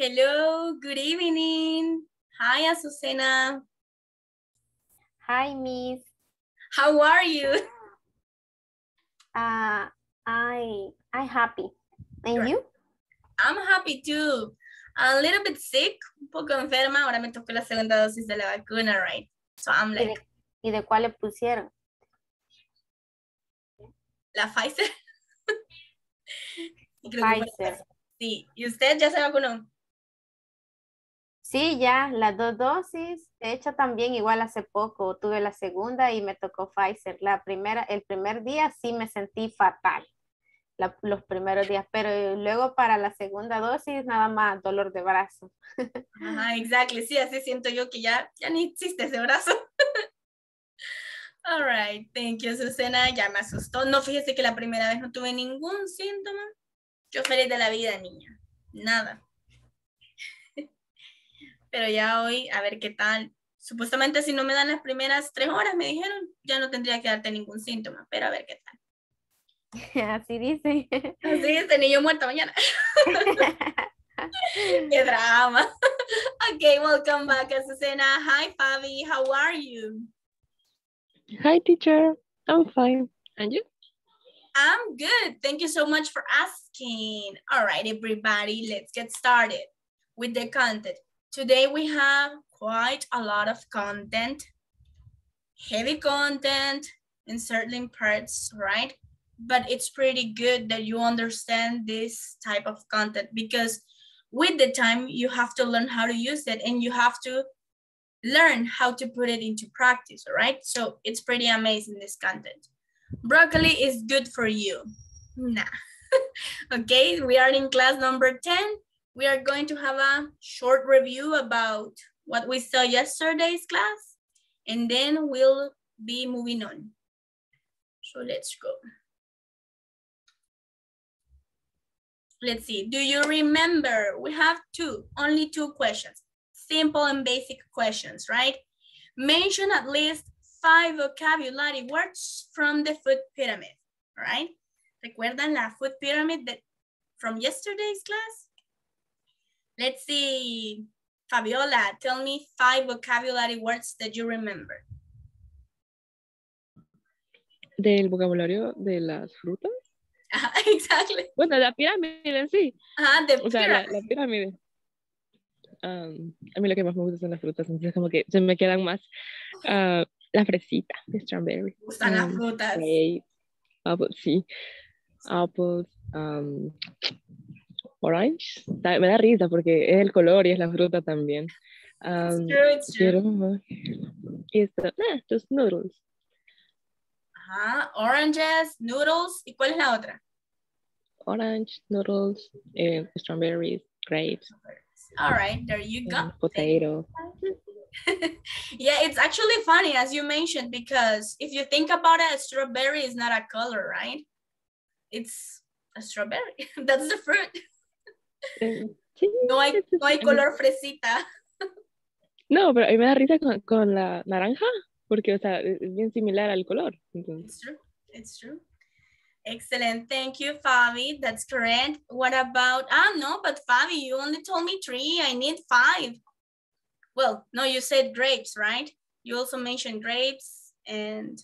Hello, good evening. Hi, Azucena. Hi, Miss. How are you? I'm happy. And sure. You? I'm happy too. A little bit sick, un poco enferma. Ahora me tocó la segunda dosis de la vacuna, right? So I'm like. ¿Y de cuál le pusieron? La Pfizer. Pfizer. Sí. ¿Y usted ya se vacunó? Sí, ya las dos dosis. De hecho, también igual hace poco tuve la segunda y me tocó Pfizer. La primera, el primer día sí me sentí fatal. Los primeros días, pero luego para la segunda dosis nada más dolor de brazo. Ajá, exacto, sí, así siento yo que ya ni existe ese brazo. All right, thank you, Susana, ya me asustó. No, fíjese que la primera vez no tuve ningún síntoma. Yo feliz de la vida, niña, nada. Pero ya hoy, a ver qué tal. Supuestamente si no me dan las primeras 3 horas, me dijeron, ya no tendría que darte ningún síntoma, pero a ver qué tal. Así dicen. Así dicen, niño muerto mañana. Qué drama. Okay, welcome back, Azucena. Hi, Fabi. How are you? Hi, teacher. I'm fine. And you? I'm good. Thank you so much for asking. All right, everybody, let's get started with the content. Today we have quite a lot of content, heavy content in certain parts, right? But it's pretty good that you understand this type of content because with the time you have to learn how to use it and you have to learn how to put it into practice, all right? So it's pretty amazing, this content. Broccoli is good for you. Nah. Okay, we are in class number 10. We are going to have a short review about what we saw yesterday's class and then we'll be moving on. So let's go. Let's see, do you remember? We have only two questions, simple and basic questions, right? Mention at least 5 vocabulary words from the food pyramid, right? ¿Recuerdan la food pyramid from yesterday's class? Let's see, Fabiola, tell me 5 vocabulary words that you remember. Del vocabulario de las frutas? Exactly. Bueno, la pirámide en sí. Ajá, o sea, la pirámide. A mí lo que más me gusta son las frutas, entonces como que se me quedan más la fresita, the strawberry. Me gustan las frutas. Grapes, apples, sí. Apples, orange. Me da risa porque es el color y es la fruta también. It's true, it's true. Y esto, los noodles. Ajá, oranges, noodles, ¿y cuál es la otra? Orange, noodles, strawberries, grapes. All right, there you go. Potato. Yeah, it's actually funny as you mentioned because if you think about it, a strawberry is not a color, right? It's a strawberry. That's the fruit. No hay color fresita. No, pero a mí me da risa con la naranja. Porque, o sea, es bien similar al color. It's true, it's true. Excellent, thank you, Fabi, that's correct. What about, no, but Fabi, you only told me 3, I need 5. Well, no, you said grapes, right? You also mentioned grapes and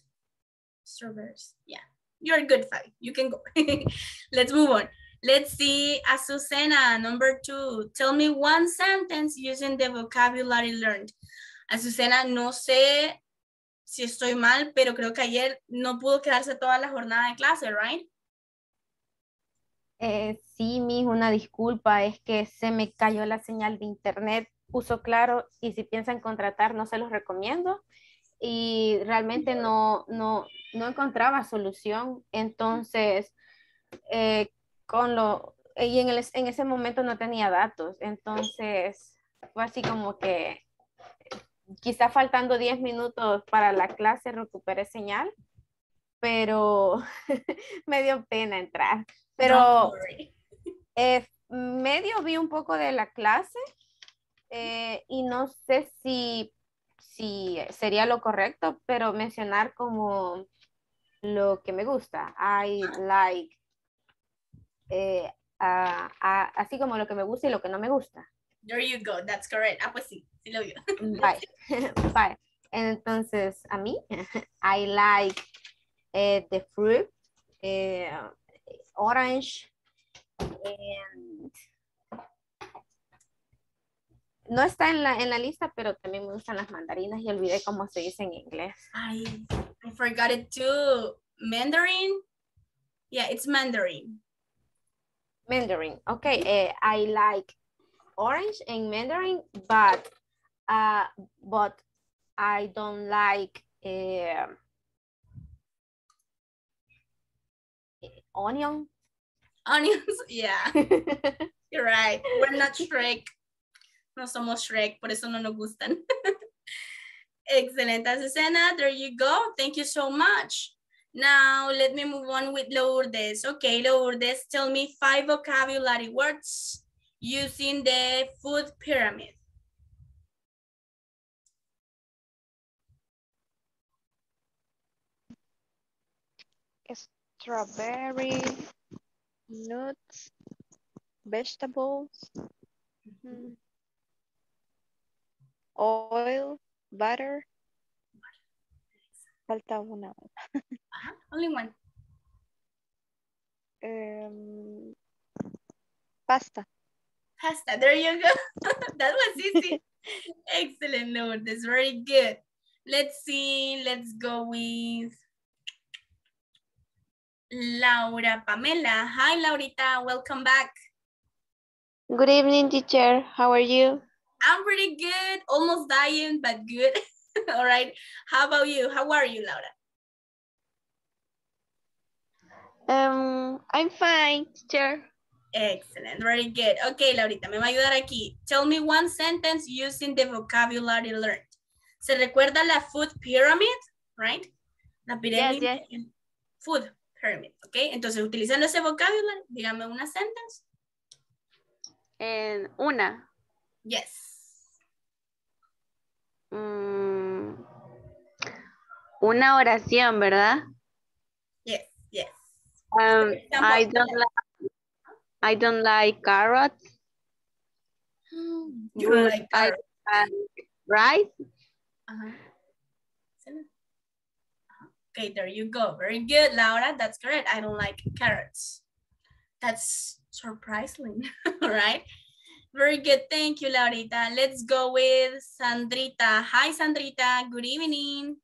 strawberries. Yeah, you're good, Fabi, you can go. Let's move on. Let's see, Azucena, number 2. Tell me 1 sentence using the vocabulary learned. Azucena, no sé si estoy mal, pero creo que ayer no pudo quedarse toda la jornada de clase, right? Sí, mijo, una disculpa, es que se me cayó la señal de internet, puso claro, y si piensan contratar, no se los recomiendo, y realmente no encontraba solución, entonces, y en ese momento no tenía datos, entonces, fue así como que quizá faltando 10 minutos para la clase recuperé señal, pero me dio pena entrar. Pero medio vi un poco de la clase y no sé si sería lo correcto, pero mencionar como lo que me gusta. I like, así como lo que me gusta y lo que no me gusta. There you go. That's correct. Ah, pues sí. Sí lo vio. Bye. Bye. Entonces, a mí, I like the fruit, orange, and... No está en la lista, pero también me gustan las mandarinas y olvidé cómo se dice en inglés. I forgot it too. Mandarin? Yeah, it's mandarin. Mandarin. Okay, I like orange and mandarin, but I don't like onion. Onions, yeah. You're right. We're not Shrek. No somos Shrek, por eso no nos gustan. Excelente, Azucena. There you go. Thank you so much. Now, let me move on with Lourdes. Okay, Lourdes, tell me 5 vocabulary words using the food pyramid. Strawberry, nuts, vegetables, oil, butter. Falta una. Only one. Pasta. Pasta, there you go. That was easy. Excellent, Lourdes, very good. Let's see, let's go with Laura Pamela. Hi, Laurita, welcome back. Good evening, teacher. How are you? I'm pretty good, almost dying, but good. All right. How about you? How are you, Laura? I'm fine, teacher. Excellent. Very good. Okay, Laurita, me va a ayudar aquí. Tell me one sentence using the vocabulary learned. ¿Se recuerda la food pyramid? Right? La pirámide. Yes, yes. Food pyramid. Okay. Entonces, utilizando ese vocabulary, dígame una sentence. Una. Yes. Una oración, ¿verdad? Yes, yes. I don't like carrots. You don't like carrots. I like rice. Okay, there you go. Very good, Laura. That's correct. I don't like carrots. That's surprising, all right? Very good. Thank you, Laurita. Let's go with Sandrita. Hi, Sandrita. Good evening.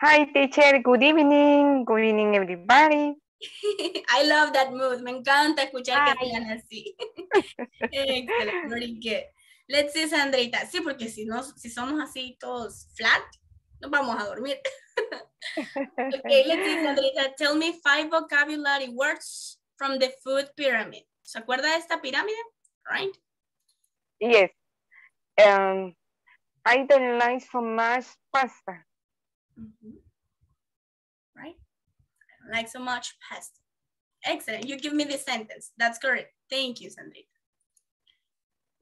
Hi, teacher. Good evening. Good evening, everybody. I love that mood. Me encanta escuchar que hablan así. Excellent. Very good. Let's see, Sandrita. Sí, porque si somos así todos flat, nos vamos a dormir. Okay, let's see, Sandrita. Tell me 5 vocabulary words from the food pyramid. ¿Se acuerda de esta pirámide? Right? Yes. I don't like so much pasta. Right? I don't like so much pasta. Excellent. You give me the sentence. That's correct. Thank you, Sandrita.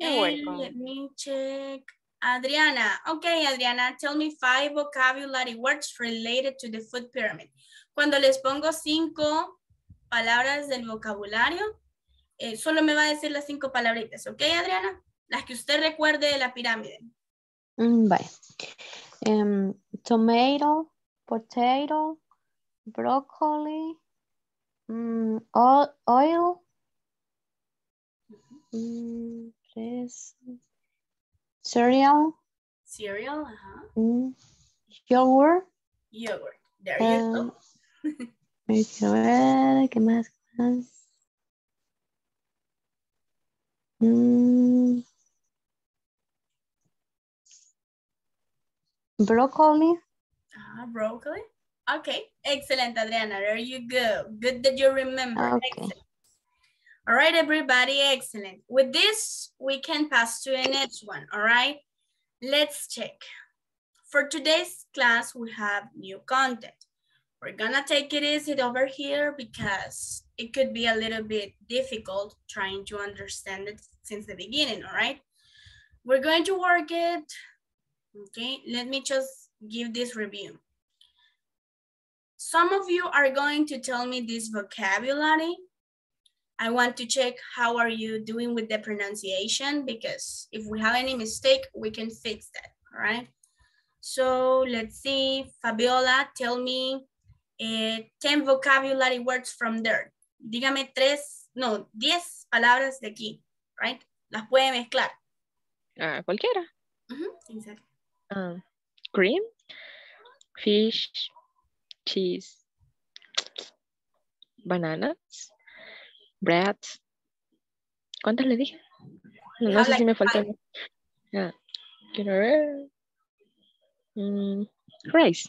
You're welcome. Let me check. Adriana. Okay, Adriana. Tell me 5 vocabulary words related to the food pyramid. Cuando les pongo 5 palabras del vocabulario, solo me va a decir las 5 palabritas, ¿ok, Adriana? Las que usted recuerde de la pirámide. Vale. Tomato, potato, broccoli, oil, cereal, yogurt, there you go. ¿Qué más? Broccoli. Broccoli. Okay, excellent, Adriana. There you go. Good that you remember. Okay. Excellent. All right, everybody, excellent. With this, we can pass to the next one, all right? Let's check. For today's class, we have new content. We're gonna take it easy over here because it could be a little bit difficult trying to understand it since the beginning, all right? We're going to work it. Okay, let me just give this review. Some of you are going to tell me this vocabulary. I want to check how are you doing with the pronunciation, because if we have any mistake, we can fix that, all right? So let's see, Fabiola, tell me 10 vocabulary words from there. Dígame 10 palabras de aquí, right? Las puede mezclar. Cualquiera. Mm-hmm, exactly. Cream, fish, cheese, bananas, bread. ¿Cuántas le dije? No sé like si me faltó. Quiero ver. Rice.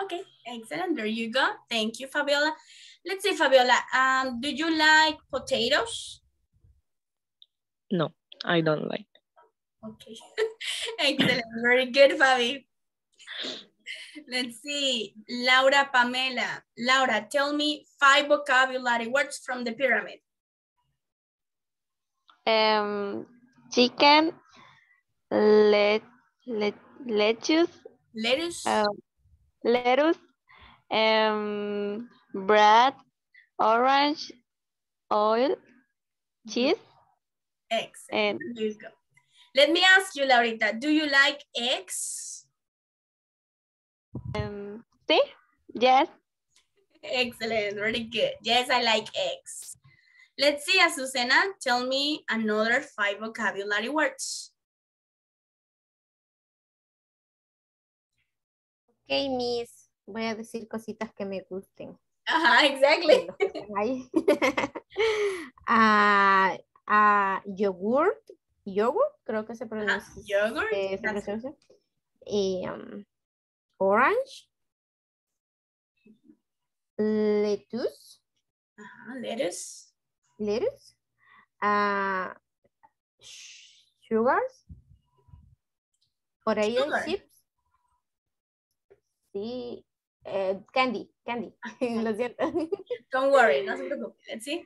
Okay, excellent. There you go. Thank you, Fabiola. Let's see, Fabiola, do you like potatoes? No, I don't like. Okay, excellent. Very good, Fabi. Let's see, Laura Pamela. Laura, tell me 5 vocabulary words from the pyramid. Chicken, lettuce. Lettuce, bread, orange, oil, cheese. Eggs. And there you go. Let me ask you, Laurita, do you like eggs? See? Yes. Excellent. Very good. Yes, I like eggs. Let's see, Azucena, tell me another 5 vocabulary words. Okay, Miss, voy a decir cositas que me gusten. Ajá, exactly. Yogurt, creo que se pronuncia. Yogurt. Orange. Lettuce. Lettuce. Sugars. Oreo chips. Sí. Candy. Lo siento. Don't worry, no se preocupe. Let's see.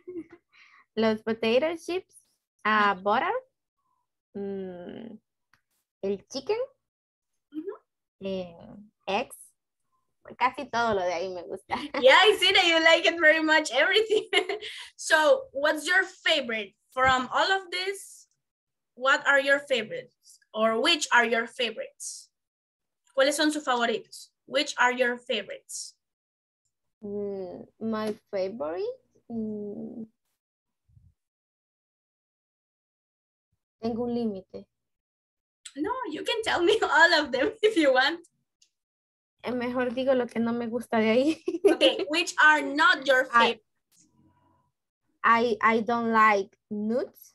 Los potato chips. Butter. El chicken, eggs, casi todo lo de ahí me gusta. Yeah, I see that you like it very much, everything. So, what's your favorite? From all of this, what are your favorites? Or which are your favorites? ¿Cuáles son sus favoritos? Which are your favorites? My favorite? Tengo un límite. No, you can tell me all of them if you want. Mejor digo lo que no me gusta de ahí. Okay, which are not your favorites? I don't like nuts.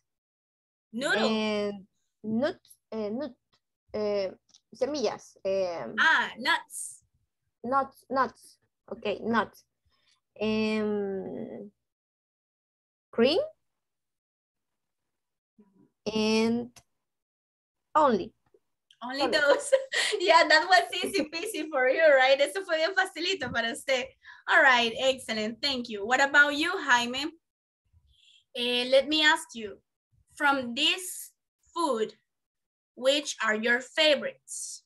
Noodle. Semillas. Nuts. Nuts. Okay, nuts. Cream. And only those. Yeah, that was easy peasy for you, right? Eso fue bien facilito para usted. All right, excellent. Thank you. What about you, Jaime? Let me ask you, from this food, which are your favorites?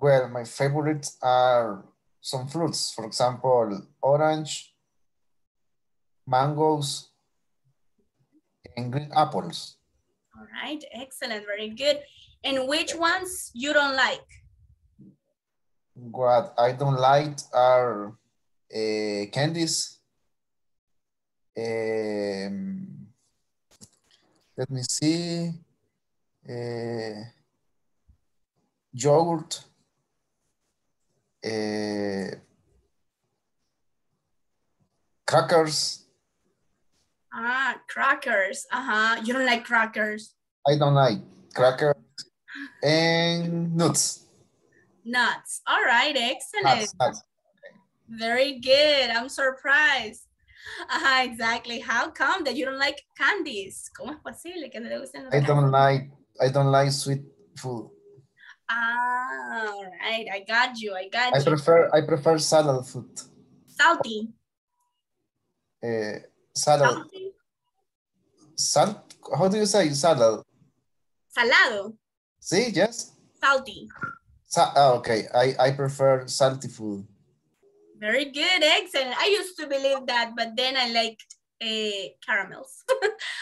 Well, my favorites are some fruits. For example, orange, mangoes, and green apples. All right, excellent, very good. And which ones you don't like? What I don't like are candies. Let me see. Yogurt. Crackers. Crackers. You don't like crackers. I don't like crackers and nuts. Nuts. All right, excellent. Nuts. Very good. I'm surprised. Exactly. How come that you don't like candies? ¿Cómo es posible que no le gusten los I don't like sweet food. All right. I got you. I got you. I prefer salad food. Salty. Salad. Salt. How do you say salad? Salado. See, yes. Salty. Okay, I prefer salty food. Very good, excellent. I used to believe that, but then I liked caramels.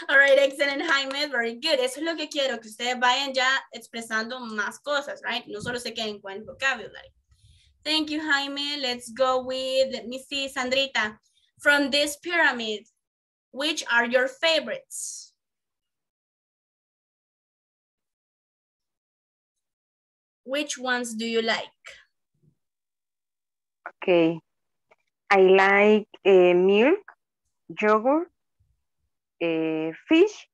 All right, excellent, Jaime, very good. Eso es lo que quiero, que ustedes vayan ya expresando más cosas, right? No solo se queden con el vocabulary. Thank you, Jaime. Let's go with, let me see, Sandrita. From this pyramid, which are your favorites? Which ones do you like? Okay, I like milk, yogurt, fish,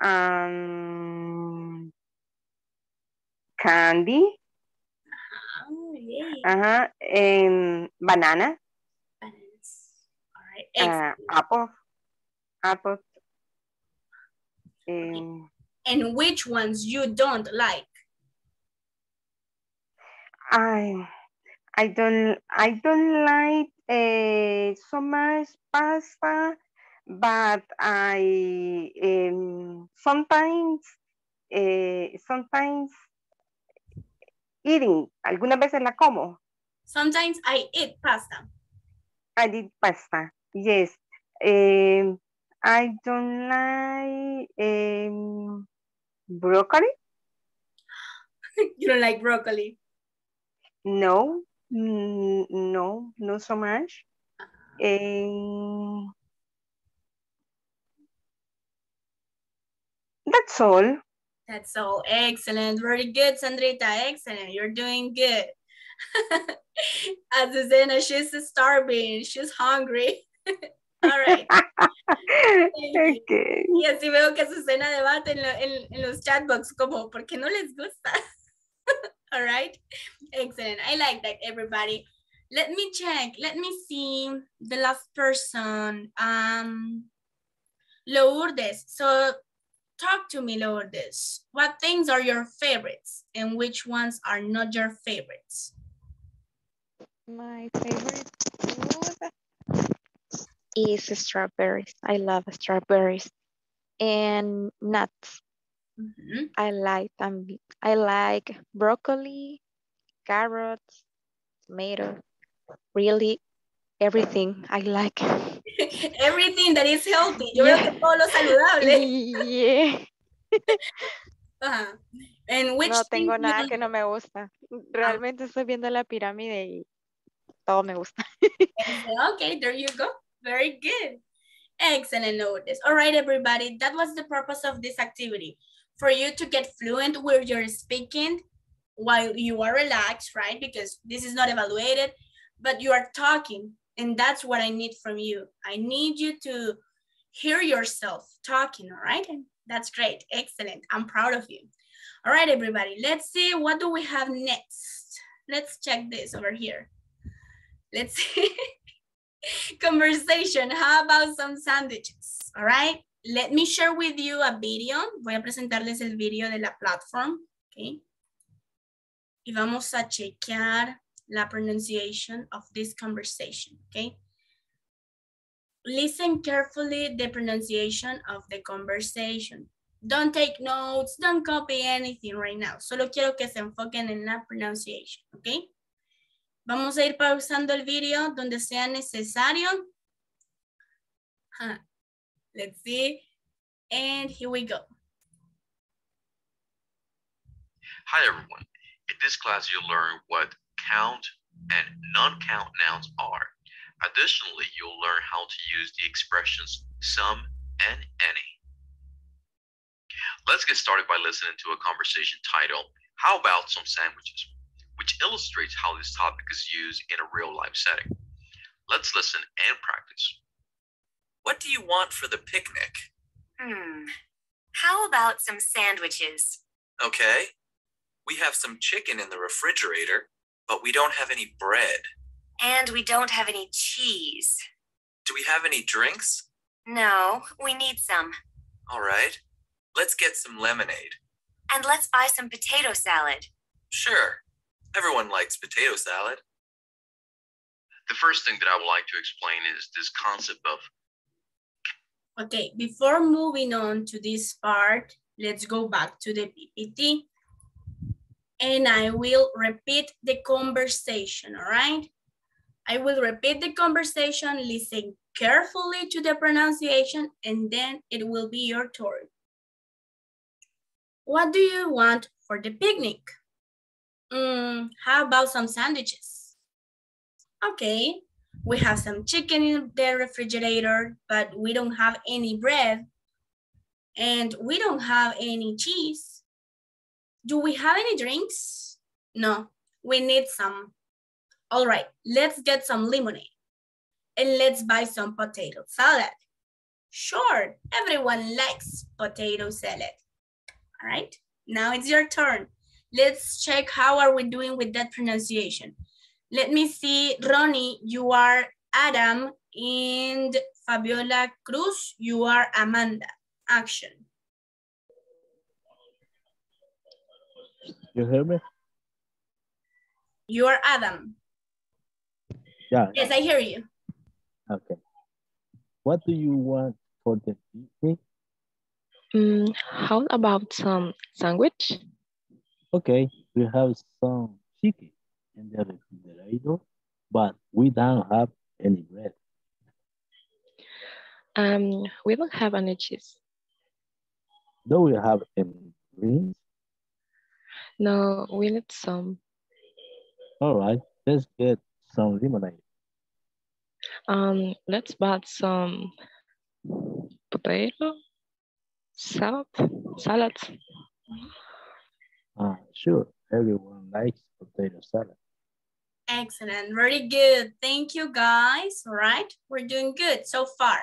candy, oh, yeah. Banana, bananas. All right. Apple. And which ones you don't like? I don't like so much pasta, but I sometimes eating. Algunas veces la como. Sometimes I eat pasta. I eat pasta. Yes. I don't like broccoli. You don't like broccoli? No. No, not so much. That's all. That's all. Excellent. Very good, Sandrita. Excellent. You're doing good. Azucena, she's starving. She's hungry. All right. Okay. Y así veo que Azucena debate en los chatbox como, ¿por qué no les gusta? All right, excellent. I like that, everybody. Let me check. Let me see the last person. Lourdes. So talk to me, Lourdes. What things are your favorites and which ones are not your favorites? My favorite food is strawberries. I love strawberries and nuts. Mm-hmm. I like broccoli, carrots, tomato, really everything I like. Everything that is healthy. Yo yeah. Veo que todo lo saludable. Yeah. Uh-huh. And which no tengo nada que no me gusta. Realmente estoy viendo la pirámide y todo me gusta. Okay, there you go. Very good. Excellent, Lourdes. All right, everybody. That was the purpose of this activity. For you to get fluent where you're speaking while you are relaxed, right? Because this is not evaluated, but you are talking, and that's what I need from you. I need you to hear yourself talking, all right? And that's great, excellent, I'm proud of you. All right, everybody, let's see, what do we have next? Let's check this over here. Let's see, conversation, how about some sandwiches, all right? Let me share with you a video. Voy a presentarles el video de la platform, okay? Y vamos a chequear la pronunciation of this conversation, okay? Listen carefully the pronunciation of the conversation. Don't take notes, don't copy anything right now. Solo quiero que se enfoquen en la pronunciation, okay? Vamos a ir pausando el video donde sea necesario. Huh. Let's see, and here we go. Hi everyone, in this class you'll learn what count and non-count nouns are. Additionally, you'll learn how to use the expressions some and any. Let's get started by listening to a conversation titled, How About Some Sandwiches? Which illustrates how this topic is used in a real-life setting. Let's listen and practice. What do you want for the picnic? How about some sandwiches? Okay. We have some chicken in the refrigerator, but we don't have any bread. And we don't have any cheese. Do we have any drinks? No, we need some. All right. Let's get some lemonade. And let's buy some potato salad. Sure. Everyone likes potato salad. The first thing that I would like to explain is this concept of okay, before moving on to this part, let's go back to the PPT. And I will repeat the conversation, all right? I will repeat the conversation, listen carefully to the pronunciation, and then it will be your turn. What do you want for the picnic? How about some sandwiches? Okay, we have some chicken in the refrigerator, but we don't have any bread and we don't have any cheese. Do we have any drinks? No, we need some. All right, let's get some lemonade and let's buy some potato salad. Sure, everyone likes potato salad. All right, now it's your turn. Let's check how are we doing with that pronunciation. Let me see, Ronnie, you are Adam, and Fabiola Cruz, you are Amanda. Action. You hear me? You are Adam. Yeah. Yes, I hear you. Okay. What do you want for the picnic? How about some sandwich? Okay, we have some chicken in the refrigerator, but we don't have any bread. We don't have any cheese. Do we have any drinks? No, we need some. All right, let's get some lemonade. Let's buy some potato salad. Sure, everyone likes potato salad. Excellent, very good. Thank you, guys. All right, we're doing good so far.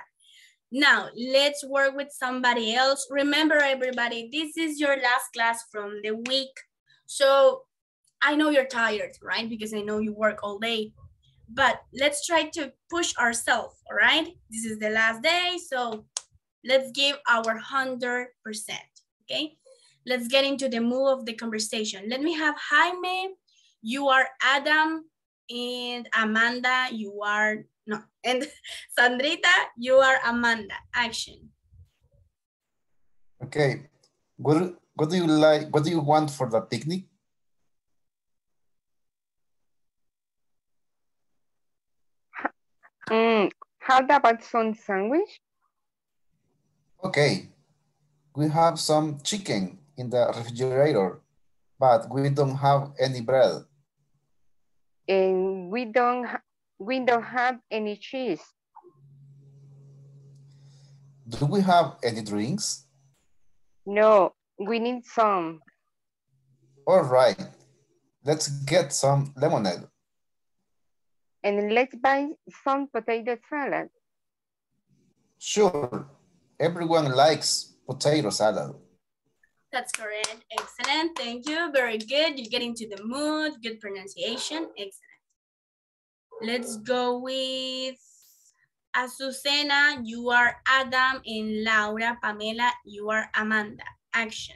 Now, let's work with somebody else. Remember, everybody, this is your last class from the week. So I know you're tired, right? Because I know you work all day. But let's try to push ourselves, all right? This is the last day, so let's give our 100%, okay? Let's get into the mood of the conversation. Let me have Jaime, you are Adam, and Amanda, you are, no, and Sandrita, you are Amanda. Action. Okay, what do you like, what do you want for the picnic? How about some sandwich? Okay, we have some chicken in the refrigerator, but we don't have any bread. And we don't have any cheese. Do we have any drinks? No, we need some. All right, let's get some lemonade. And let's buy some potato salad. Sure, everyone likes potato salad. That's correct. Excellent. Thank you. Very good. You're getting to the mood. Good pronunciation. Excellent. Let's go with Azucena. You are Adam, and Laura Pamela, you are Amanda. Action.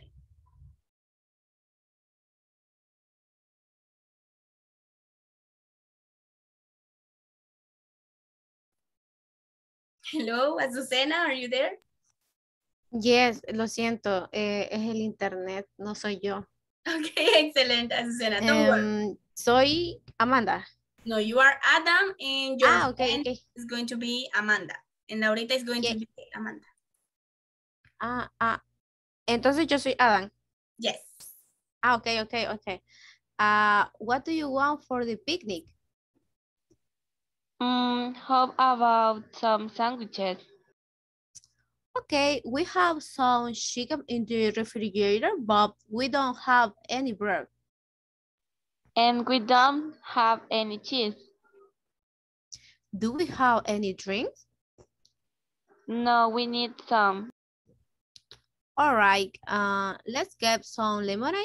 Hello, Azucena. Are you there? Yes, lo siento, es el internet, no soy yo. Ok, excelente, Azucena, don't worry. Soy Amanda. No, you are Adam, and your friend is going to be Amanda. And Laurita is going to be Amanda. Entonces yo soy Adam. Yes. Ok. What do you want for the picnic? How about some sandwiches? Okay, we have some chicken in the refrigerator, but we don't have any bread. And we don't have any cheese. Do we have any drinks? No, we need some. All right, let's get some lemonade.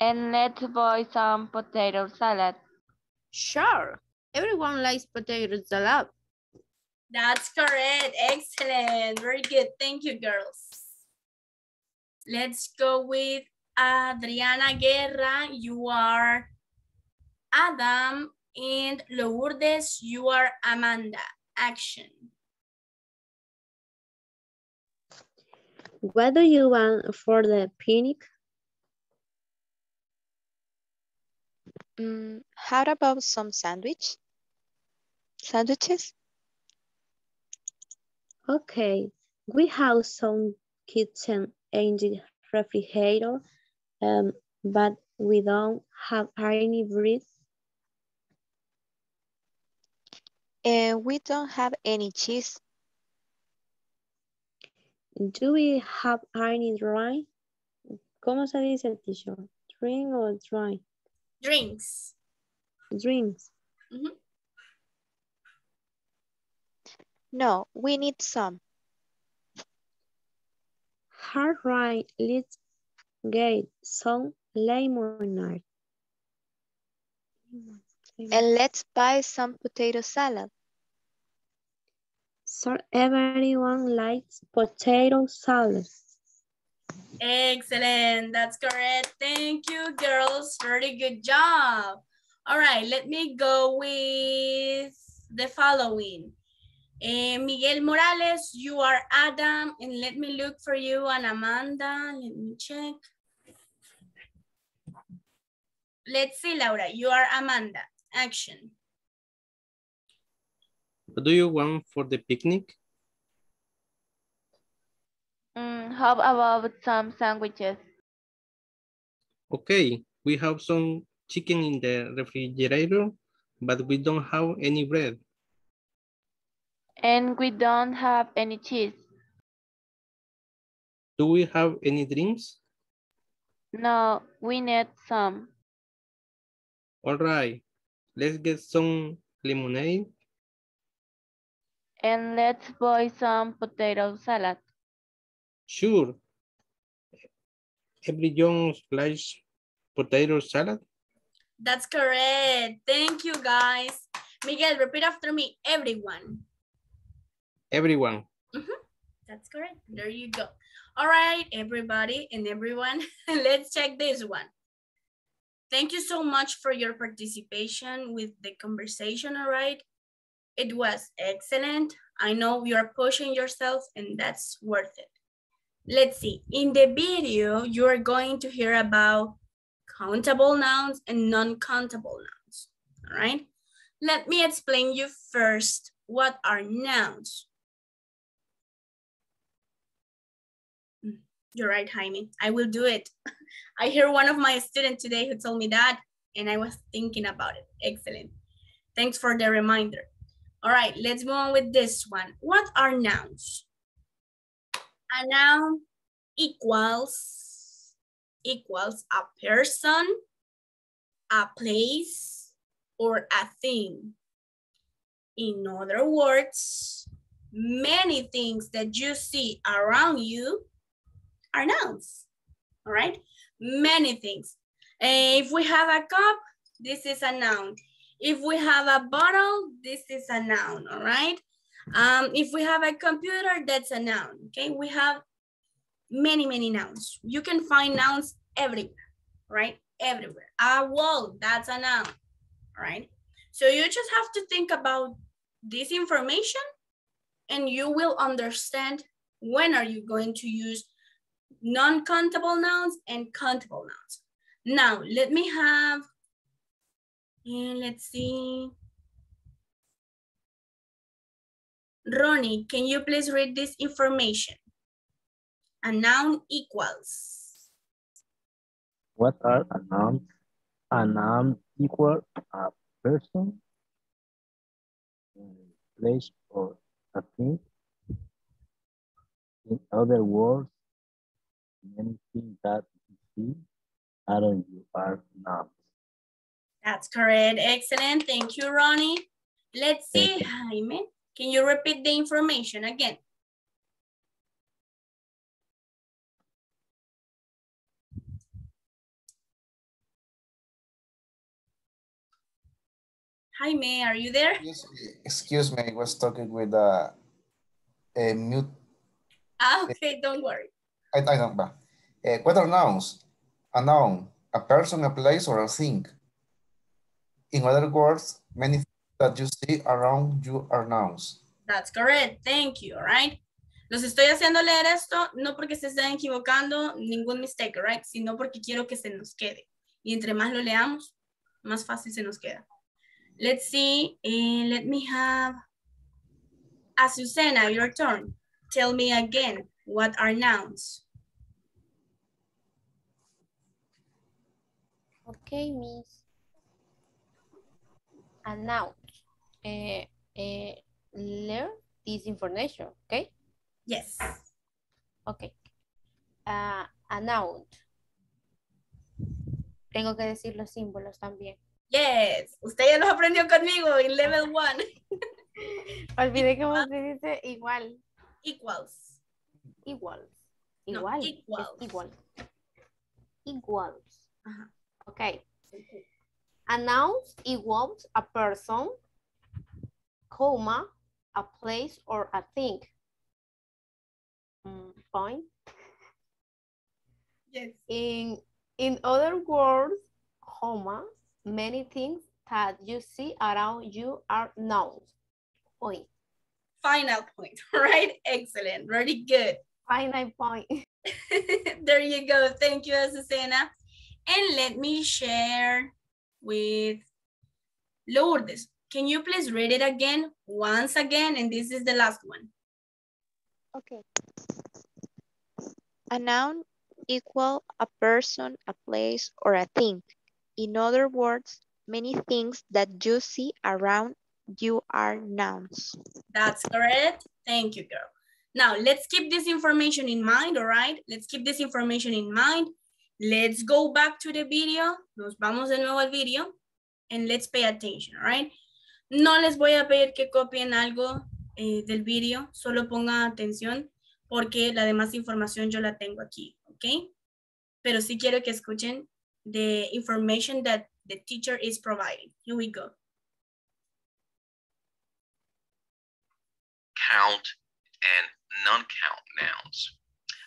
And let's buy some potato salad. Sure, everyone likes potato salad. That's correct. Excellent. Very good. Thank you, girls. Let's go with Adriana Guerra. You are Adam, and Lourdes, you are Amanda. Action. What do you want for the picnic? How about some sandwiches? Okay, we have some kitchen in the refrigerator, but we don't have any bread. And we don't have any cheese. Do we have any drink? ¿Cómo se dice, teacher? Drink or dry? Drinks. Drinks. Mm-hmm. No, we need some. All right, let's get some lemonade. And let's buy some potato salad. So everyone likes potato salad. Excellent, that's correct. Thank you, girls. Very good job. All right, let me go with the following. Miguel Morales, you are Adam, and let me look for you and Amanda. Let me check. Let's see, Laura, you are Amanda. Action. What do you want for the picnic? How about some sandwiches? Okay, we have some chicken in the refrigerator, but we don't have any bread. And we don't have any cheese. Do we have any drinks? No, we need some. All right, let's get some lemonade. And let's buy some potato salad. Sure. Everyone likes potato salad. That's correct. Thank you, guys. Miguel, repeat after me. Everyone. Everyone. Mm-hmm. That's correct. There you go. All right, everybody and everyone. Let's check this one. Thank you so much for your participation with the conversation, all right? It was excellent. I know you are pushing yourself and that's worth it. Let's see, in the video, you are going to hear about countable nouns and non-countable nouns, all right? Let me explain you first what are nouns. You're right, Jaime. I will do it. I hear one of my students today who told me that, and I was thinking about it. Excellent. Thanks for the reminder. All right, let's move on with this one. What are nouns? A noun equals a person, a place, or a thing. In other words, many things that you see around you are nouns, all right? Many things. If we have a cup, this is a noun. If we have a bottle, this is a noun, all right? If we have a computer, that's a noun, okay? We have many, many nouns. You can find nouns everywhere, right? Everywhere. A wall, that's a noun, all right? So you just have to think about this information and you will understand when are you going to use non-countable nouns and countable nouns. Now, let me have, let's see. Ronnie, can you please read this information? A noun equals. What are a noun? A noun equals a person, place, or a thing. In other words, many things that you see around you are nouns. That's correct. Excellent. Thank you, Ronnie. Let's see, Jaime. Can you repeat the information again? Jaime, are you there? Excuse me, I was talking with a mute. Okay, don't worry. I don't know. What are nouns? A noun, a person, a place, or a thing. In other words, many things that you see around you are nouns. That's correct. Thank you. All right. Los estoy haciendo leer esto, no porque se estén equivocando, ningún mistake, right? Sino porque quiero que se nos quede. Y entre más lo leamos, Más fácil se nos queda. Let's see. Let me have Azucena, your turn. Tell me again, what are nouns? Okay, miss. And now, learn this information, okay? Yes. Okay. A noun. Tengo que decir los símbolos también. Yes. Usted ya los aprendió conmigo en level 1. Olvidé cómo se dice igual. Equals. Equals. Igual. No, equals. Igual. Equals. Uh-huh. Okay. A noun equals a person, comma, a place or a thing. Point. Yes. In other words, comma, many things that you see around you are nouns. Point. Final point, right? Excellent. Very good. Final point. There you go. Thank you, Azucena. And let me share with Lourdes. Can you please read it again, once again? And this is the last one. Okay. A noun equals a person, a place, or a thing. In other words, many things that you see around you are nouns. That's correct. Thank you, girl. Now, let's keep this information in mind, all right? Let's keep this information in mind. Let's go back to the video. Nos vamos de nuevo al video. And let's pay attention, all right? No les voy a pedir que copien algo del video. Solo pongan atención porque la demás información yo la tengo aquí, ¿ok? Pero sí quiero que escuchen the information that the teacher is providing. Here we go. Count and non-count nouns.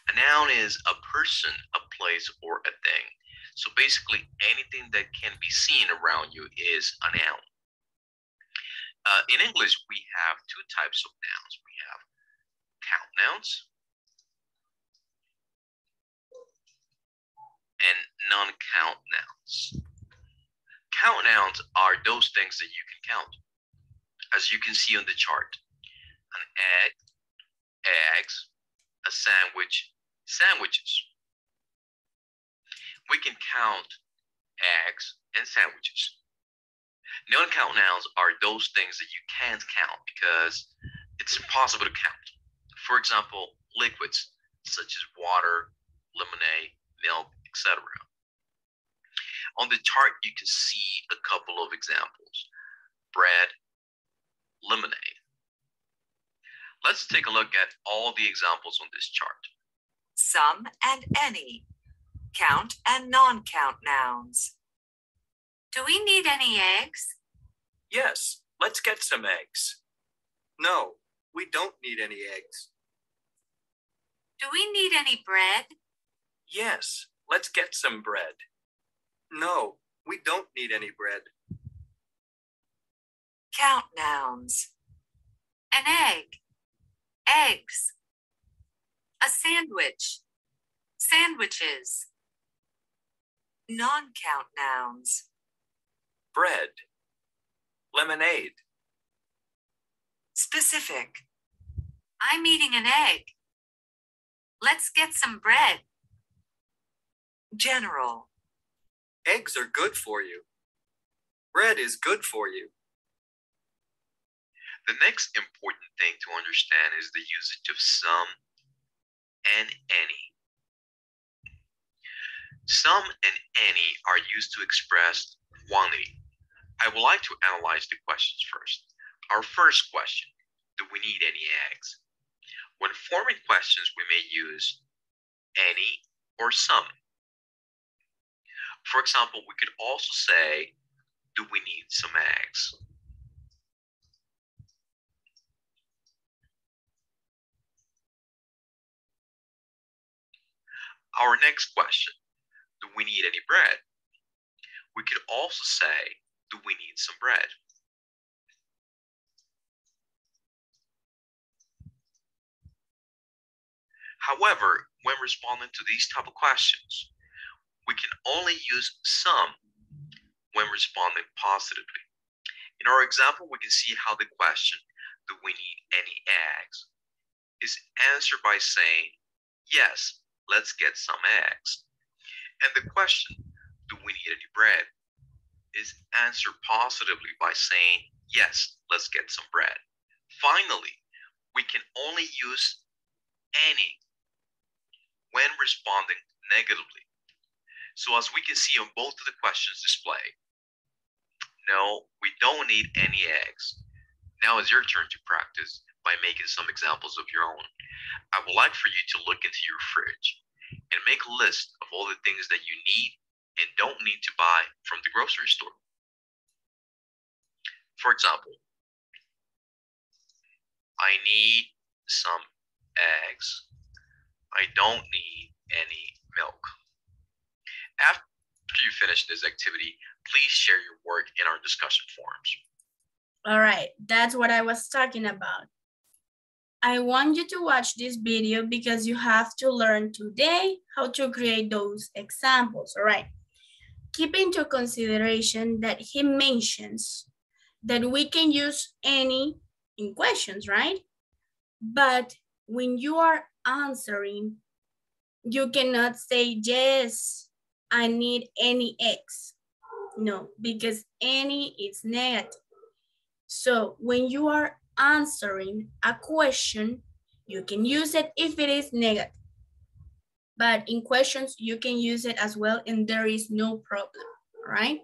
A noun is a person, a place, or a thing. So basically anything that can be seen around you is a noun. In English, we have two types of nouns. We have count nouns and non-count nouns. Count nouns are those things that you can count, as you can see on the chart. An egg, eggs, a sandwich, sandwiches. We can count eggs and sandwiches. Non-count nouns are those things that you can't count because it's impossible to count. For example, liquids such as water, lemonade, milk, etc. On the chart, you can see a couple of examples. Bread, lemonade. Let's take a look at all the examples on this chart. Some and any, count and non-count nouns. Do we need any eggs? Yes, let's get some eggs. No, we don't need any eggs. Do we need any bread? Yes, let's get some bread. No, we don't need any bread. Count nouns. An egg. Eggs, a sandwich, sandwiches. Non-count nouns. Bread, lemonade. Specific, I'm eating an egg. Let's get some bread. General, eggs are good for you. Bread is good for you. The next important thing to understand is the usage of some and any. Some and any are used to express quantity. I would like to analyze the questions first. Our first question, do we need any eggs? When forming questions, we may use any or some. For example, we could also say, do we need some eggs? Our next question, do we need any bread? We could also say, do we need some bread? However, when responding to these type of questions, we can only use some when responding positively. In our example, we can see how the question, do we need any eggs, is answered by saying, yes, let's get some eggs. And the question, do we need any bread, is answered positively by saying, yes, let's get some bread. Finally, we can only use any when responding negatively. So as we can see on both of the questions displayed, no, we don't need any eggs. Now it's your turn to practice by making some examples of your own. I would like for you to look into your fridge and make a list of all the things that you need and don't need to buy from the grocery store. For example, I need some eggs. I don't need any milk. After you finish this activity, please share your work in our discussion forums. All right, that's what I was talking about. I want you to watch this video because you have to learn today how to create those examples, all right? Keep into consideration that he mentions that we can use any in questions, right? But when you are answering, you cannot say, yes, I need any eggs. No, because any is negative. So when you are answering a question, you can use it if it is negative. But in questions, you can use it as well, and there is no problem, right?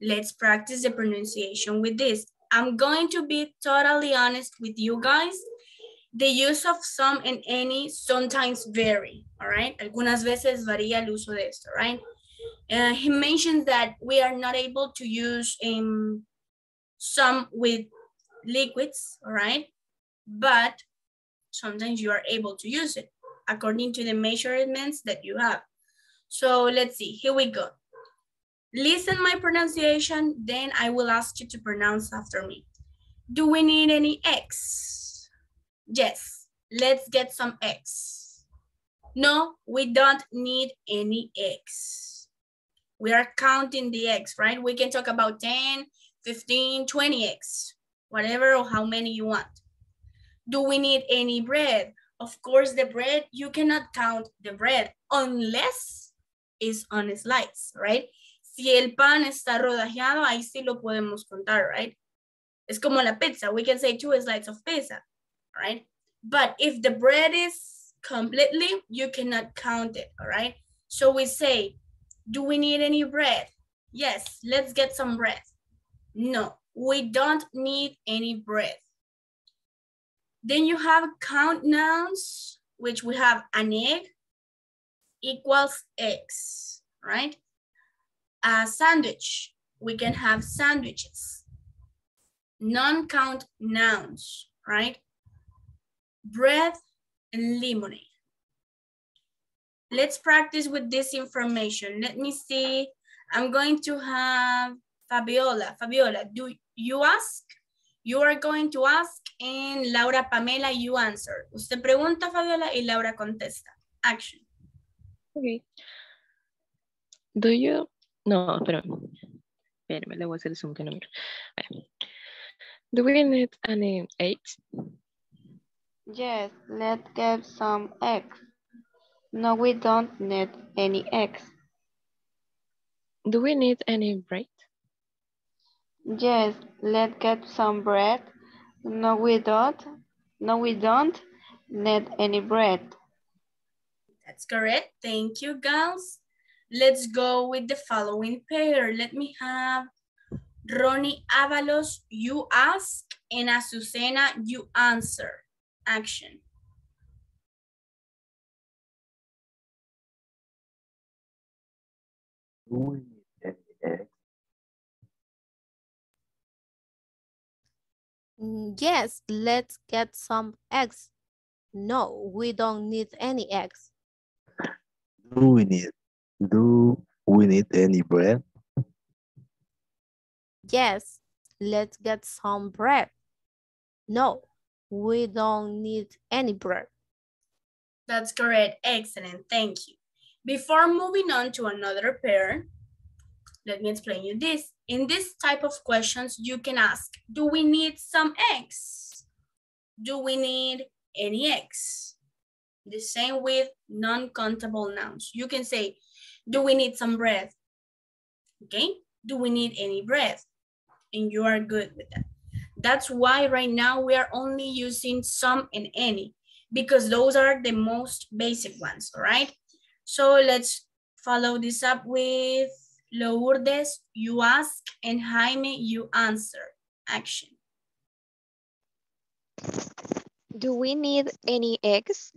Let's practice the pronunciation with this. I'm going to be totally honest with you guys. The use of some and any sometimes vary, all right? Algunas veces varía el uso de esto, right? He mentions that we are not able to use some with liquids, all right? But sometimes you are able to use it according to the measurements that you have. So let's see, here we go. Listen my pronunciation, then I will ask you to pronounce after me. Do we need any eggs? Yes, let's get some eggs. No, we don't need any eggs. We are counting the eggs, right? We can talk about 10, 15, 20 eggs, whatever or how many you want. Do we need any bread? Of course, the bread, you cannot count the bread unless it's on a slice, right? Si el pan está rodajeado, ahí sí lo podemos contar, right? Es como la pizza. We can say 2 slices of pizza. Right? But if the bread is completely, you cannot count it, all right? So we say, do we need any bread? Yes, let's get some bread. No, we don't need any bread. Then you have count nouns, which we have an egg equals eggs, right? A sandwich, we can have sandwiches. Non-count nouns, right? Bread and lemonade. Let's practice with this information. Let me see. I'm going to have Fabiola. Fabiola, do you ask? You are going to ask, and Laura Pamela, you answer. Usted pregunta, Fabiola, y Laura contesta. Action. Okay. Do you? No, espérame, le voy a hacer zoom que no miro. Do we need an egg? Yes, let's get some eggs. No, we don't need any eggs. Do we need any bread? Yes, let's get some bread. No, we don't need any bread. That's correct. Thank you, girls. Let's go with the following pair. Let me have Ronnie Avalos, you ask, and Azucena, you answer. Action. Do we need any eggs? Yes, let's get some eggs. No, we don't need any eggs. Do we need any bread? Yes, let's get some bread. No, we don't need any bread. That's correct. Excellent. Thank you. Before moving on to another pair, let me explain you this. In this type of questions, you can ask, do we need some eggs? Do we need any eggs? The same with non-countable nouns. You can say, do we need some bread? Okay, do we need any bread? And you are good with that. That's why right now we are only using some and any, because those are the most basic ones, all right? So let's follow this up with Lourdes, you ask, and Jaime, you answer. Action. Do we need any eggs?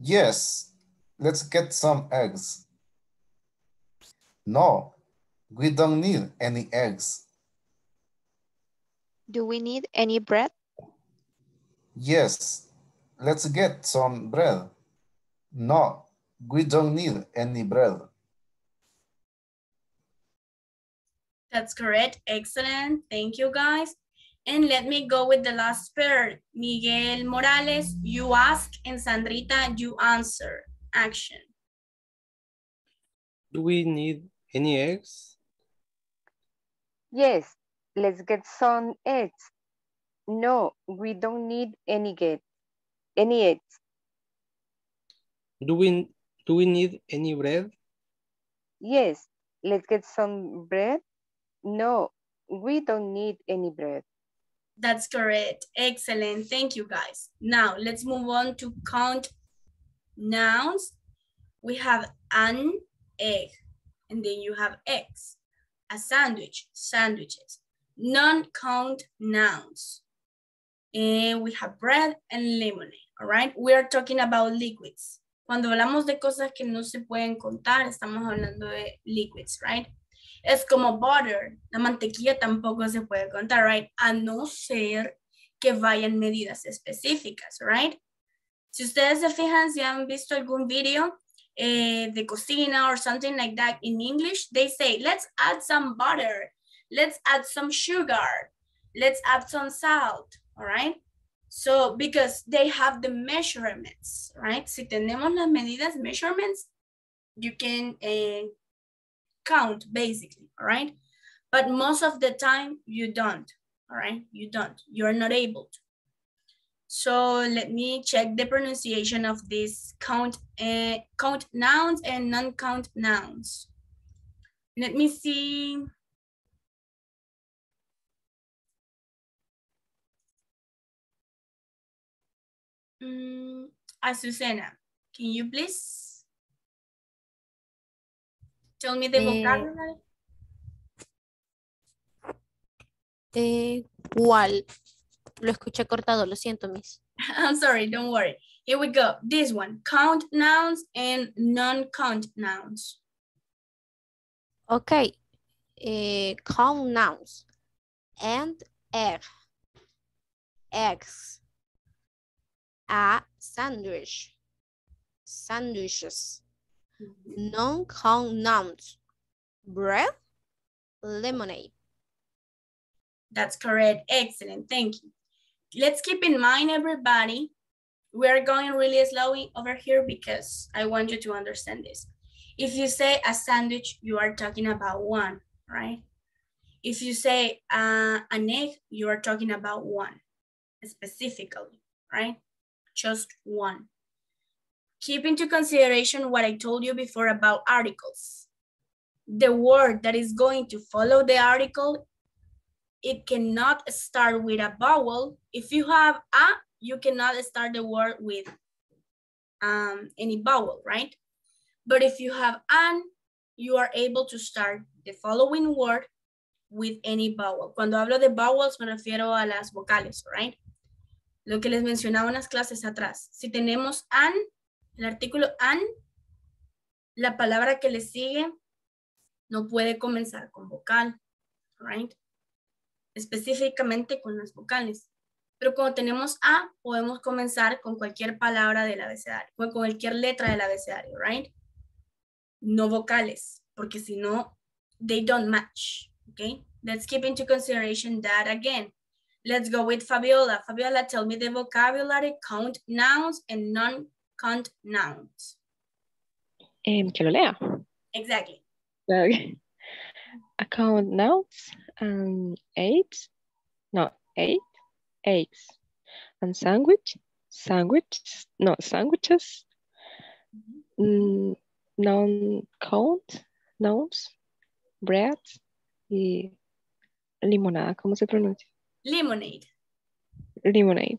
Yes, let's get some eggs. No, we don't need any eggs. Do we need any bread? Yes, let's get some bread. No, we don't need any bread. That's correct. Excellent. Thank you, guys. And let me go with the last pair. Miguel Morales, you ask, and Sandrita, you answer. Action. Do we need any eggs? Yes, let's get some eggs. No, we don't need any eggs. Do we need any bread? Yes, let's get some bread. No, we don't need any bread. That's correct. Excellent. Thank you, guys. Now, let's move on to count nouns. We have an egg, and then you have eggs. A sandwich, sandwiches. Non-count nouns. And we have bread and lemonade, all right? We are talking about liquids. Cuando hablamos de cosas que no se pueden contar, estamos hablando de liquids, right? Es como butter, la mantequilla tampoco se puede contar, right? A no ser que vayan medidas específicas, right? Si ustedes se fijan, si han visto algún video de cocina or something like that in English, they say, let's add some butter, let's add some sugar, let's add some salt, all right? So, because they have the measurements, right? Si tenemos las medidas, measurements, you can... count basically, all right? But most of the time you don't, all right? You don't, you're not able to. So let me check the pronunciation of these count nouns and non-count nouns. Let me see. Azucena, can you please? Tell me the vocabulary. ¿Cuál? Lo escuché cortado, lo siento, miss. I'm sorry, don't worry. Here we go. This one, count nouns and non-count nouns. Okay. Count nouns. And egg. Eggs. A sandwich. Sandwiches. Non-count nouns, bread, lemonade. That's correct. Excellent. Thank you. Let's keep in mind, everybody, we're going really slowly over here because I want you to understand this. If you say a sandwich, you are talking about one, right? If you say an egg, you are talking about one specifically, right? Just one. Keep into consideration what I told you before about articles. The word that is going to follow the article, it cannot start with a vowel. If you have a, you cannot start the word with any vowel, right? But if you have an, you are able to start the following word with any vowel. Cuando hablo de vowels, me refiero a las vocales, right? Lo que les mencionaba en las clases atrás. Si tenemos an, el artículo an, la palabra que le sigue no puede comenzar con vocal, right? Específicamente con las vocales. Pero cuando tenemos a, podemos comenzar con cualquier palabra del abecedario, con cualquier letra del abecedario, right? No vocales, porque si no, they don't match, okay? Let's keep into consideration that again. Let's go with Fabiola. Fabiola, tell me the vocabulary, count nouns and non-count nouns. Que lo lea. Exactly. Okay. Account notes and eggs and sandwiches, non-count, nouns, bread y limonada, ¿cómo se pronuncia? Lemonade. Lemonade.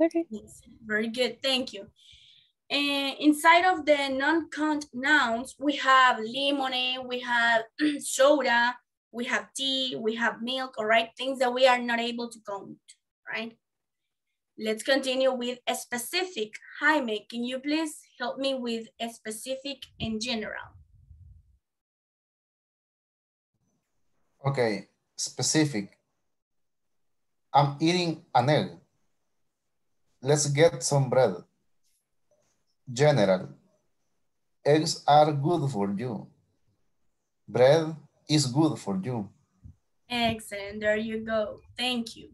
Okay. Yes. Very good, thank you. Inside of the non-count nouns, we have lemonade, we have soda, we have tea, we have milk, all right? Things that we are not able to count, right? Let's continue with a specific. Jaime, can you please help me with a specific in general? Okay, specific. I'm eating an egg. Let's get some bread. General. Eggs are good for you. Bread is good for you. Excellent. There you go. Thank you.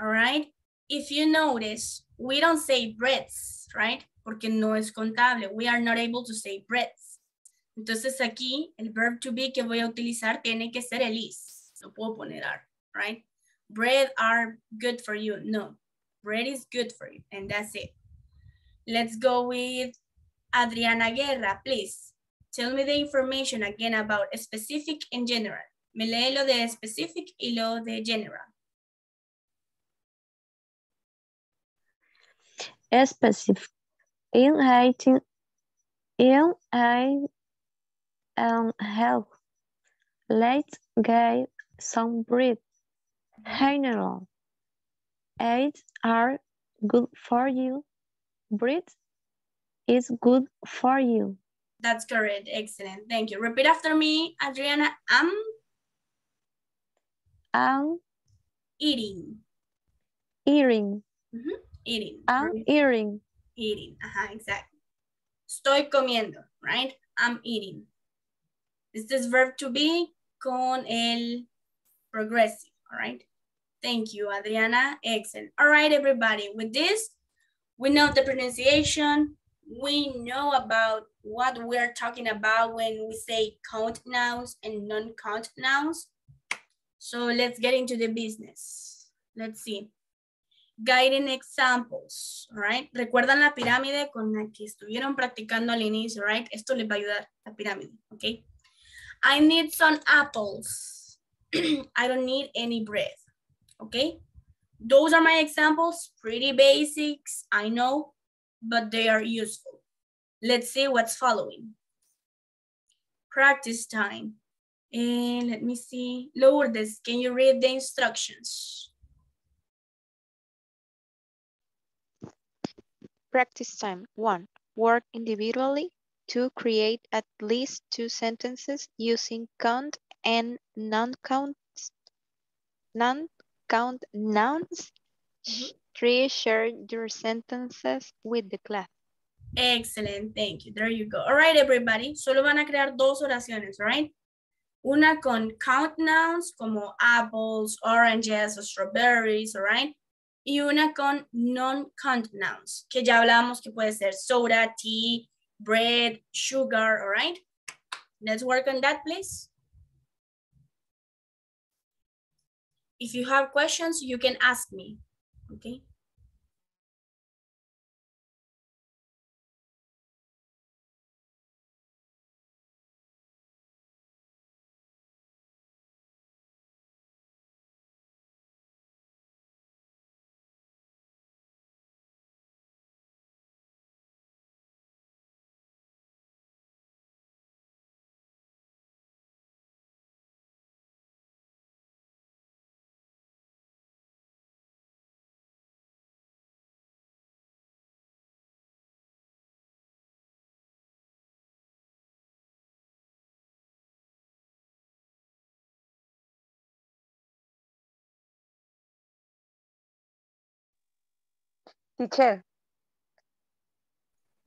All right. If you notice, we don't say breads, right? Porque no es contable. We are not able to say breads. Entonces aquí el verb to be que voy a utilizar tiene que ser el is. No puedo poner are, right? Bread are good for you. No, bread is good for you. And that's it. Let's go with Adriana Guerra, please. Tell me the information again about specific and general. Me lee lo de specific y lo de general. Specific. In eating help. Let's get some bread. General. Eggs are good for you. Bread is good for you. That's correct. Excellent. Thank you. Repeat after me, Adriana. I'm eating. Eating. Mm-hmm. Eating. I'm right. Eating. Eating. Uh-huh, exactly. Estoy comiendo, right? I'm eating. Is this verb to be con el progressive, all right? Thank you, Adriana. Excellent. All right, everybody. With this, we know the pronunciation. We know about what we're talking about when we say count nouns and non-count nouns. So let's get into the business. Let's see. Guiding examples, right? Recuerdan la pirámide con la que estuvieron practicando al inicio, right? Esto les va a ayudar, la pirámide, okay? I need some apples. I don't need any bread, okay? Those are my examples, pretty basics, I know, but they are useful. Let's see what's following. Practice time. And let me see. Lourdes, can you read the instructions? Practice time. 1. Work individually. 2. Create at least 2 sentences using count and non-count nouns. 3. Share your sentences with the class. Excellent. Thank you. There you go. All right, everybody. Solo van a crear 2 oraciones, right? Una con count nouns como apples, oranges, strawberries, all right? Y una con non-count nouns, que ya hablamos que puede ser soda, tea, bread, sugar, all right? Let's work on that, please. If you have questions, you can ask me, okay? Teacher.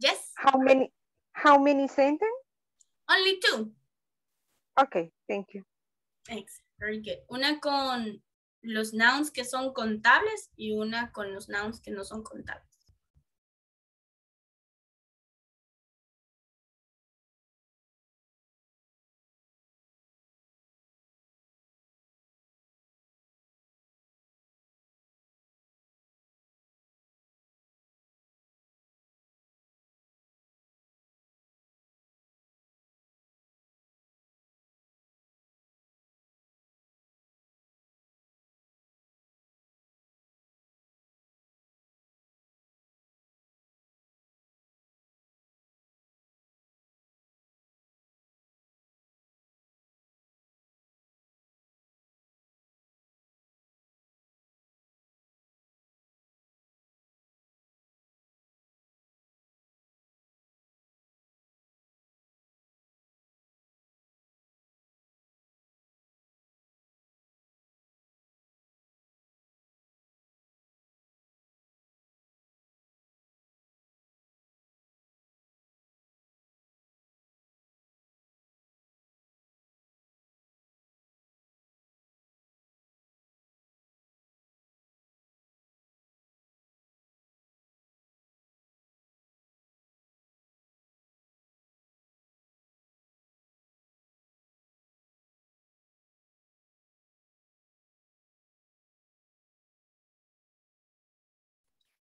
Yes. How many sentences? Only 2. Okay, thank you. Thanks. Very good. Una con los nouns que son contables y una con los nouns que no son contables.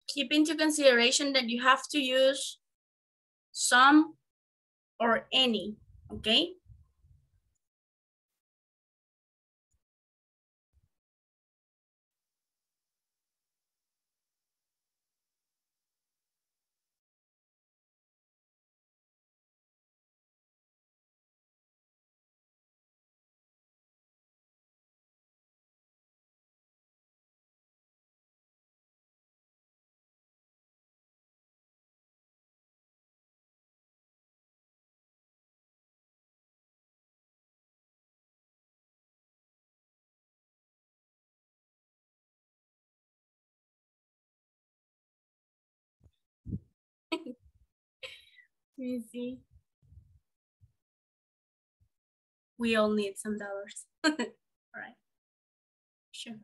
keep into consideration that you have to use some or any, okay? Easy. We all need some dollars. All right. Sure.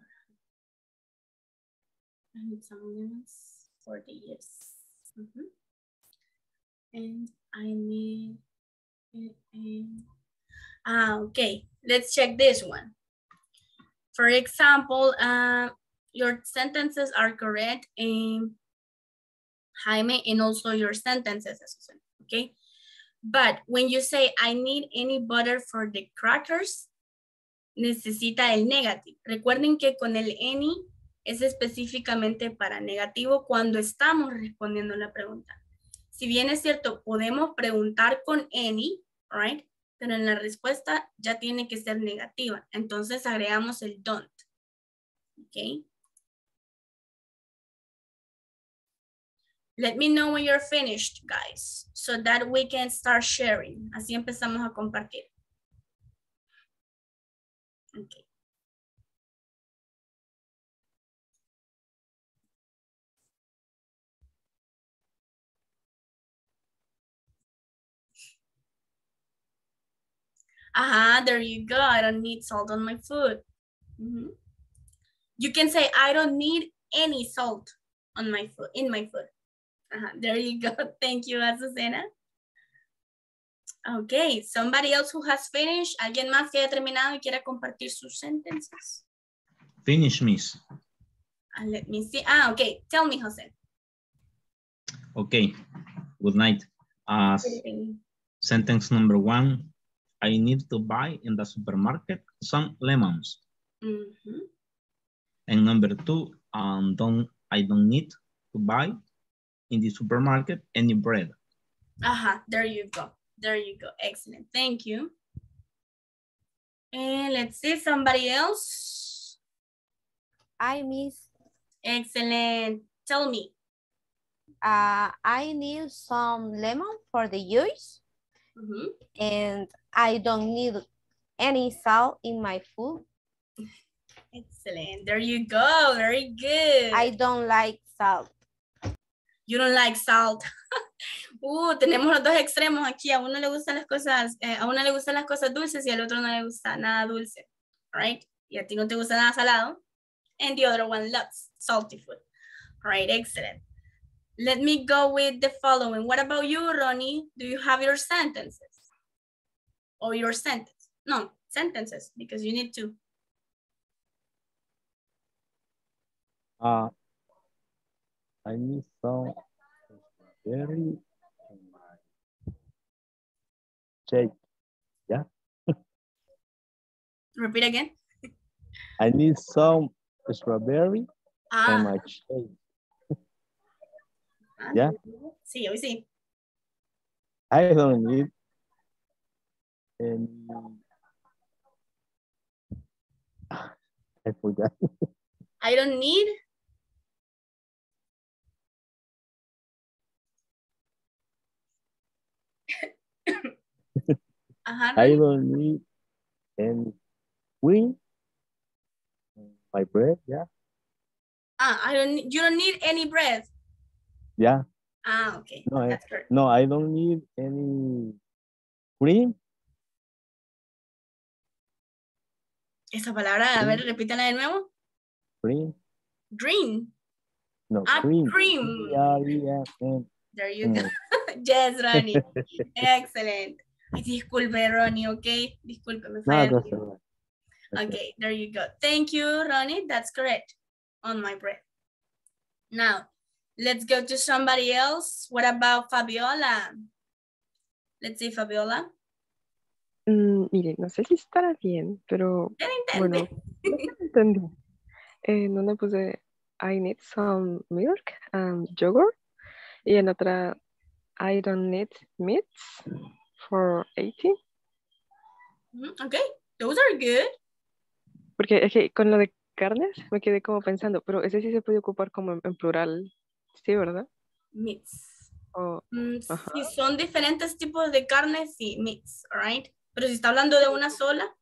I need some lemons for the yes. And I need. Okay. Let's check this one. For example, your sentences are correct, Jaime, and also your sentences, Susana. Okay, but when you say, I need any butter for the crackers, necesita el negativo. Recuerden que con el any es específicamente para negativo cuando estamos respondiendo la pregunta. Si bien es cierto, podemos preguntar con any, right? Pero en la respuesta ya tiene que ser negativa. Entonces agregamos el don't. Okay. Let me know when you're finished, guys, so that we can start sharing. Así empezamos a compartir. Okay. Aha, there you go. I don't need salt on my food. You can say, I don't need any salt on my food, in my food. There you go. Thank you, Azucena. Okay, somebody else who has finished. ¿Alguien más que haya terminado y quiera compartir sus sentences? Finish, miss. Let me see. Okay. Tell me, Jose. Okay. Good night. Sentence number one. I need to buy in the supermarket some lemons. And number two, I don't need to buy in the supermarket any bread. There you go. There you go. Excellent. Thank you. And let's see somebody else. I miss. Excellent. Tell me. I need some lemon for the juice. And I don't need any salt in my food. Excellent. There you go. Very good. I don't like salt. You don't like salt. Tenemos los dos extremos aquí. A uno le gustan las cosas, a uno le gustan las cosas dulces y al otro no le gusta nada dulce, right? Y a ti no te gusta nada salado. And the other one loves salty food. All right, excellent. Let me go with the following. What about you, Ronnie? Do you have your sentences? Or your sentence? No, sentences, because you need to. I need some berry in my shake. Yeah. Repeat again. I need some strawberry in my shake. Yeah. See, we see. I don't need any. I forgot. I don't need. I don't need any cream my bread, yeah. You don't need any bread. Yeah. Okay. No, that's correct. No, I don't need any cream. Esa palabra, cream. A ver, repítala de nuevo. Cream. Green. No, cream. Cream. Yeah. There you go. Yes, Ronnie. Excellent. Disculpe, Ronnie, okay? Disculpe, me falló. Okay, there you go. Thank you, Ronnie. That's correct. On my breath. Now, Let's go to somebody else. What about Fabiola? Let's see, Fabiola. Mire, no sé si estará bien, pero bueno, entendí. En una puse, I need some milk and yogurt. Y en otra, I don't need meats for 18. Okay, those are good. Porque es que con lo de carnes me quedé como pensando, pero ese sí se puede ocupar como en plural, sí, ¿verdad? Meats. Oh, si son diferentes tipos de carnes, sí, meats, alright. Pero si está hablando de una sola,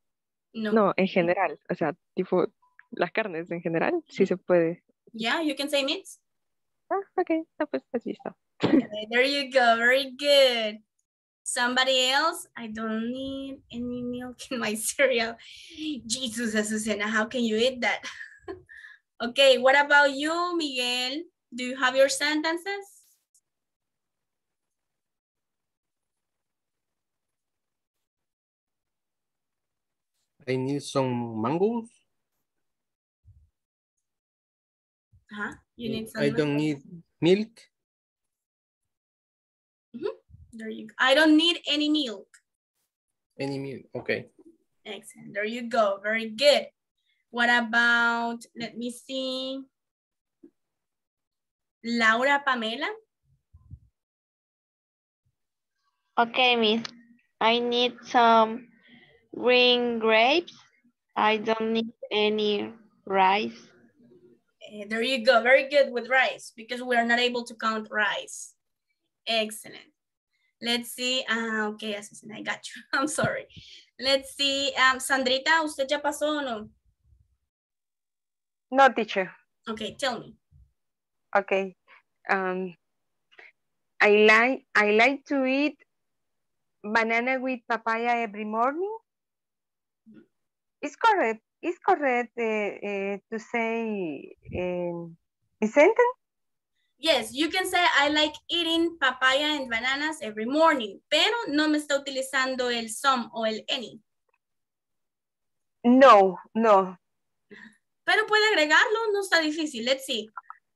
no. No, en general, o sea, tipo las carnes en general, sí se puede. Yeah, you can say meats. Ah, okay, no, pues así está. Okay, there you go, very good. Somebody else, I don't need any milk in my cereal. Jesus, Azucena, how can you eat that? Okay, what about you, Miguel? Do you have your sentences? I need some mangoes. Huh? You need some. I don't need milk. There you go. I don't need any milk. Any milk, okay. Excellent, there you go, very good. What about, let me see. Laura Pamela? Okay, miss, I need some green grapes. I don't need any rice. There you go, very good with rice because we are not able to count rice. Excellent. Let's see, okay, Azucena, I got you, I'm sorry. Let's see, Sandrita, ¿usted ya pasó o no? No, teacher. Okay, tell me. Okay, I like to eat banana with papaya every morning. It's correct to say a sentence? Yes, you can say I like eating papaya and bananas every morning, pero no me está utilizando el some o el any. No, no. Pero puede agregarlo, no está difícil. Let's see.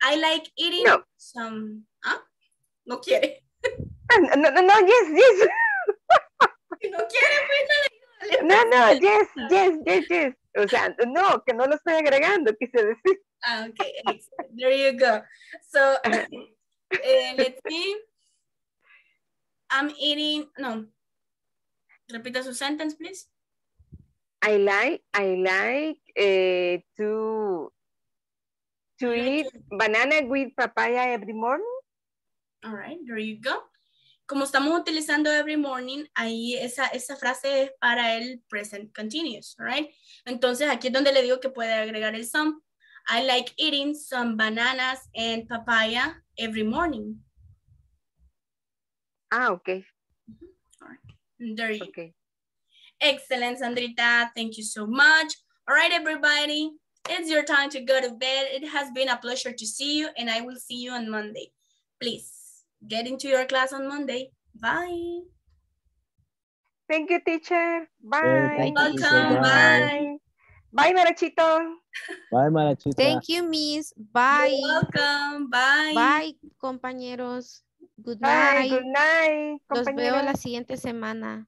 I like eating no. Some. ¿Ah? No quiere. No, no, no, yes, yes. No quiere, pues no. No, yes, yes, yes, yes. O sea, no, que no lo estoy agregando, quise decir. Okay, excellent. There you go. So, let's see. I'm eating, no. Repita su sentence, please. I like to eat banana with papaya every morning. All right, there you go. Como estamos utilizando every morning, ahí esa frase es para el present continuous, all right? Entonces, aquí es donde le digo que puede agregar el some. I like eating some bananas and papaya every morning. Ah, okay. All right. There you go. Excellent, Sandrita. Thank you so much. All right, everybody. It's your time to go to bed. It has been a pleasure to see you, and I will see you on Monday. Please get into your class on Monday. Bye. Thank you, teacher. Bye. Welcome. Bye. Bye, Marachito. Bye, Marachito. Thank you, miss. Bye. You're welcome. Bye. Bye, compañeros. Good night. Good night, compañeros. Los veo la siguiente semana.